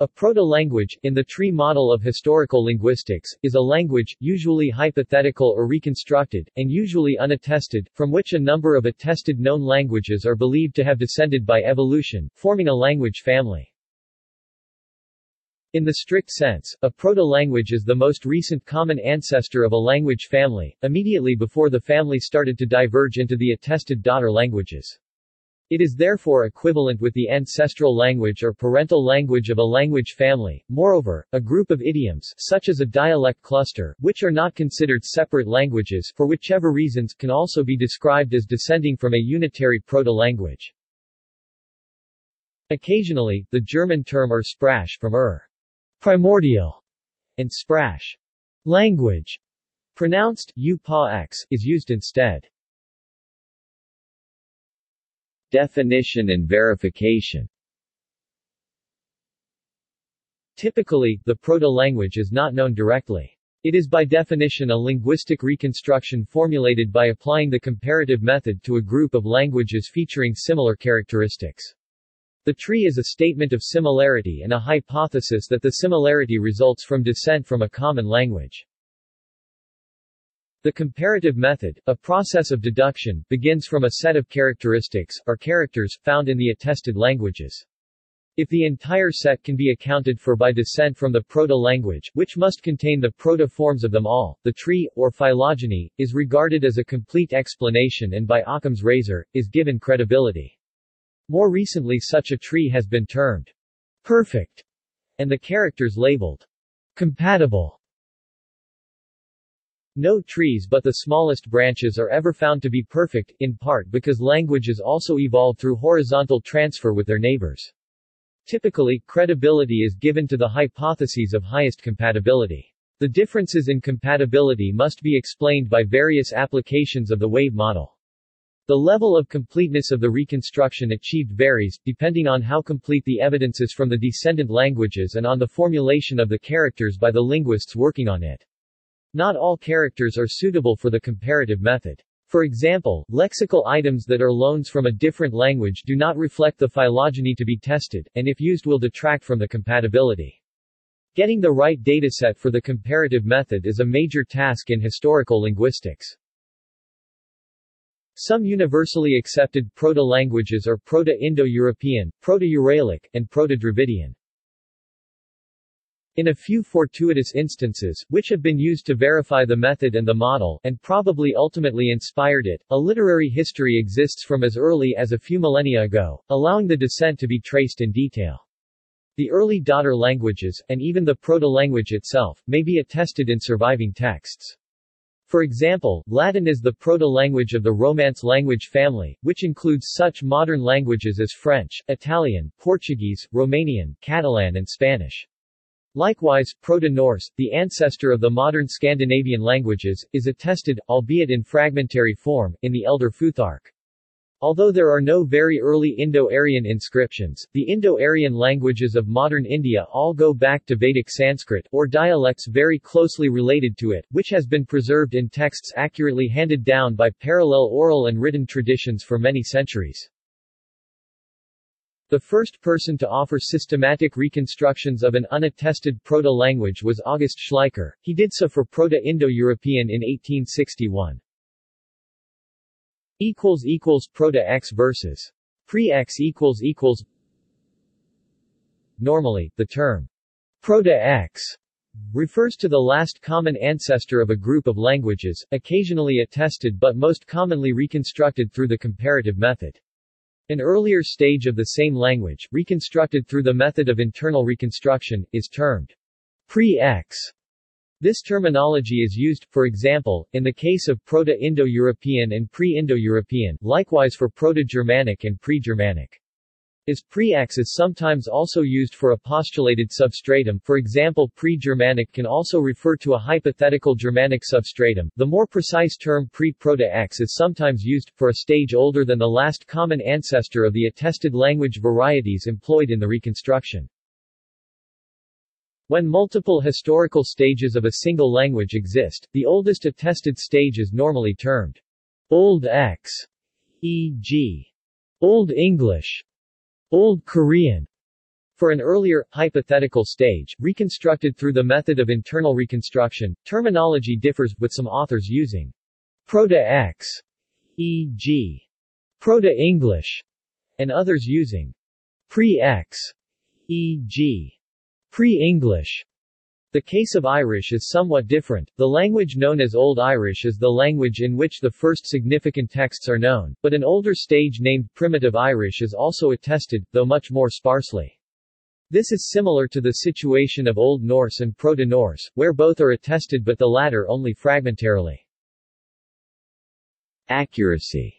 A proto-language, in the tree model of historical linguistics, is a language, usually hypothetical or reconstructed, and usually unattested, from which a number of attested known languages are believed to have descended by evolution, forming a language family. In the strict sense, a proto-language is the most recent common ancestor of a language family, immediately before the family started to diverge into the attested daughter languages. It is therefore equivalent with the ancestral language or parental language of a language family. Moreover, a group of idioms, such as a dialect cluster, which are not considered separate languages for whichever reasons, can also be described as descending from a unitary proto-language. Occasionally, the German term Ursprache from primordial, and Sprache, language, pronounced u-pa-x, is used instead. Definition and verification. Typically, the proto-language is not known directly. It is by definition a linguistic reconstruction formulated by applying the comparative method to a group of languages featuring similar characteristics. The tree is a statement of similarity and a hypothesis that the similarity results from descent from a common language. The comparative method, a process of deduction, begins from a set of characteristics, or characters, found in the attested languages. If the entire set can be accounted for by descent from the proto-language, which must contain the proto-forms of them all, the tree, or phylogeny, is regarded as a complete explanation and by Occam's razor, is given credibility. More recently such a tree has been termed perfect, and the characters labeled compatible. No trees but the smallest branches are ever found to be perfect, in part because languages also evolve through horizontal transfer with their neighbors. Typically, credibility is given to the hypotheses of highest compatibility. The differences in compatibility must be explained by various applications of the wave model. The level of completeness of the reconstruction achieved varies, depending on how complete the evidence is from the descendant languages and on the formulation of the characters by the linguists working on it. Not all characters are suitable for the comparative method. For example, lexical items that are loans from a different language do not reflect the phylogeny to be tested, and if used will detract from the compatibility. Getting the right dataset for the comparative method is a major task in historical linguistics. Some universally accepted proto-languages are Proto-Indo-European, Proto-Uralic, and Proto-Dravidian. In a few fortuitous instances, which have been used to verify the method and the model, and probably ultimately inspired it, a literary history exists from as early as a few millennia ago, allowing the descent to be traced in detail. The early daughter languages, and even the proto-language itself, may be attested in surviving texts. For example, Latin is the proto-language of the Romance language family, which includes such modern languages as French, Italian, Portuguese, Romanian, Catalan and Spanish. Likewise, Proto-Norse, the ancestor of the modern Scandinavian languages, is attested, albeit in fragmentary form, in the Elder Futhark. Although there are no very early Indo-Aryan inscriptions, the Indo-Aryan languages of modern India all go back to Vedic Sanskrit, or dialects very closely related to it, which has been preserved in texts accurately handed down by parallel oral and written traditions for many centuries. The first person to offer systematic reconstructions of an unattested proto-language was August Schleicher. He did so for Proto-Indo-European in 1861. Proto-X versus Pre-X Normally, the term Proto-X refers to the last common ancestor of a group of languages, occasionally attested but most commonly reconstructed through the comparative method. An earlier stage of the same language, reconstructed through the method of internal reconstruction, is termed pre-X. This terminology is used, for example, in the case of Proto-Indo-European and Pre-Indo-European, likewise for Proto-Germanic and Pre-Germanic. As pre-X is sometimes also used for a postulated substratum, for example pre-Germanic can also refer to a hypothetical Germanic substratum. The more precise term pre-Proto-X is sometimes used, for a stage older than the last common ancestor of the attested language varieties employed in the reconstruction. When multiple historical stages of a single language exist, the oldest attested stage is normally termed Old X, e.g. Old English, Old Korean, For an earlier, hypothetical stage, reconstructed through the method of internal reconstruction, terminology differs, with some authors using Proto-X, e.g. Proto-English, and others using Pre-X, e.g. Pre-English. The case of Irish is somewhat different. The language known as Old Irish is the language in which the first significant texts are known, but an older stage named Primitive Irish is also attested, though much more sparsely. This is similar to the situation of Old Norse and Proto-Norse, where both are attested but the latter only fragmentarily. Accuracy.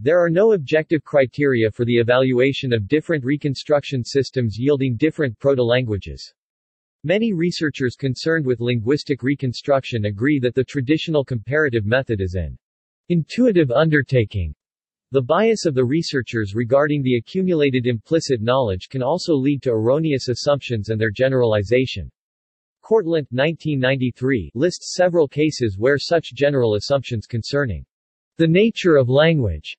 There are no objective criteria for the evaluation of different reconstruction systems yielding different proto-languages. Many researchers concerned with linguistic reconstruction agree that the traditional comparative method is an intuitive undertaking. The bias of the researchers regarding the accumulated implicit knowledge can also lead to erroneous assumptions and their generalization. Cortlandt, 1993, lists several cases where such general assumptions concerning the nature of language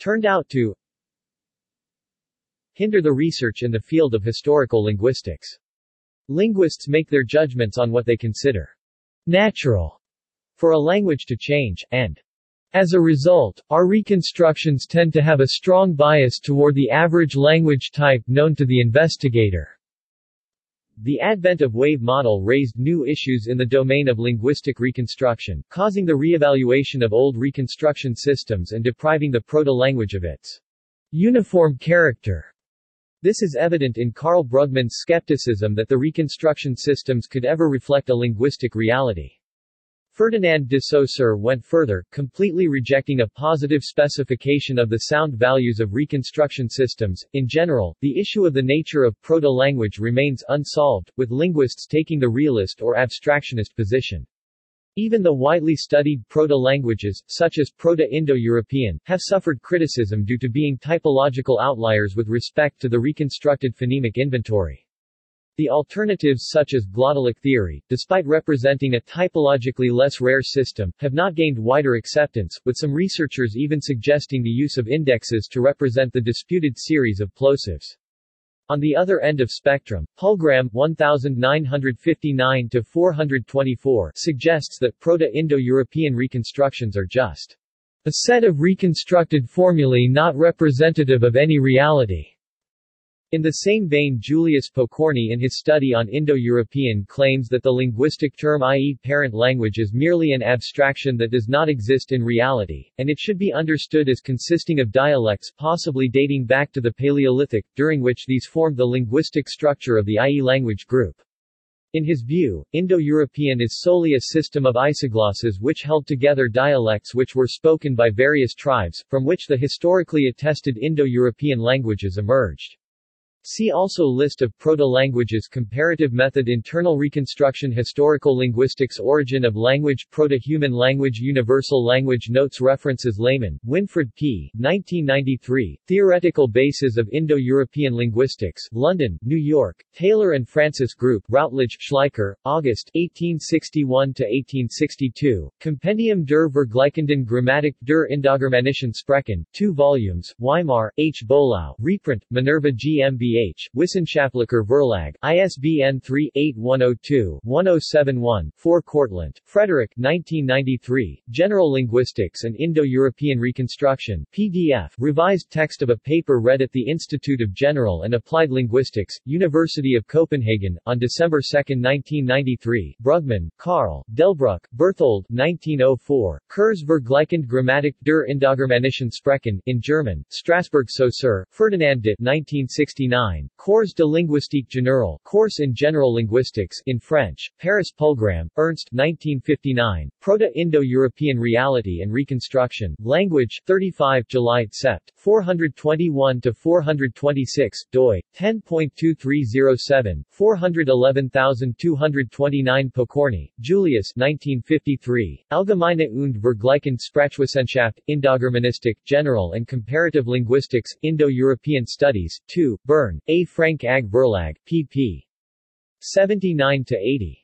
turned out to hinder the research in the field of historical linguistics. Linguists make their judgments on what they consider natural for a language to change, and as a result, our reconstructions tend to have a strong bias toward the average language type known to the investigator. The advent of wave model raised new issues in the domain of linguistic reconstruction, causing the reevaluation of old reconstruction systems and depriving the proto-language of its uniform character. This is evident in Karl Brugmann's skepticism that the reconstruction systems could ever reflect a linguistic reality. Ferdinand de Saussure went further, completely rejecting a positive specification of the sound values of reconstruction systems. In general, the issue of the nature of proto-language remains unsolved, with linguists taking the realist or abstractionist position. Even the widely studied proto-languages, such as Proto-Indo-European, have suffered criticism due to being typological outliers with respect to the reconstructed phonemic inventory. The alternatives such as glottalic theory, despite representing a typologically less rare system, have not gained wider acceptance, with some researchers even suggesting the use of indexes to represent the disputed series of plosives. On the other end of spectrum, Hulgram 1959-424 suggests that Proto-Indo-European reconstructions are just a set of reconstructed formulae not representative of any reality. In the same vein, Julius Pokorny in his study on Indo-European claims that the linguistic term i.e. parent language is merely an abstraction that does not exist in reality, and it should be understood as consisting of dialects possibly dating back to the Paleolithic, during which these formed the linguistic structure of the i.e. language group. In his view, Indo-European is solely a system of isoglosses which held together dialects which were spoken by various tribes, from which the historically attested Indo-European languages emerged. See also List of proto-languages, Comparative method, Internal reconstruction, Historical linguistics, Origin of language, Proto-human language, Universal language. Notes. References. Lehman, Winfred P. 1993, Theoretical Bases of Indo-European Linguistics, London, New York, Taylor and Francis Group, Routledge, Schleicher, August 1861-1862, Compendium der Vergleichenden Grammatik der Indogermanischen Sprechen, 2 volumes, Weimar, H. Bolau, reprint, Minerva GmbH, Wissenschaftlicher Verlag, ISBN 3-8102-1071-4. Cortlandt, Frederick, 1993, General Linguistics and Indo-European Reconstruction, PDF, revised text of a paper read at the Institute of General and Applied Linguistics, University of Copenhagen, on December 2, 1993, Brugmann, Karl, Delbruck, Berthold, 1904, Kurs Vergleichende Grammatik der Indogermanischen Sprechen, in German, Strasbourg Saussure, Ferdinand de, 1969, Cours de linguistique générale, Course in General Linguistics, in French, Paris Pulgram, Ernst, 1959, Proto-Indo-European Reality and Reconstruction, Language, 35 July Sept. 421-426, doi, 10.2307, 411229. Pokorny, Julius, 1953, Allgemeine und Vergleichende Sprachwissenschaft, Indogermanistik, General and Comparative Linguistics, Indo-European Studies, 2, Bern, A. Frank Ag Verlag, pp. 79-80.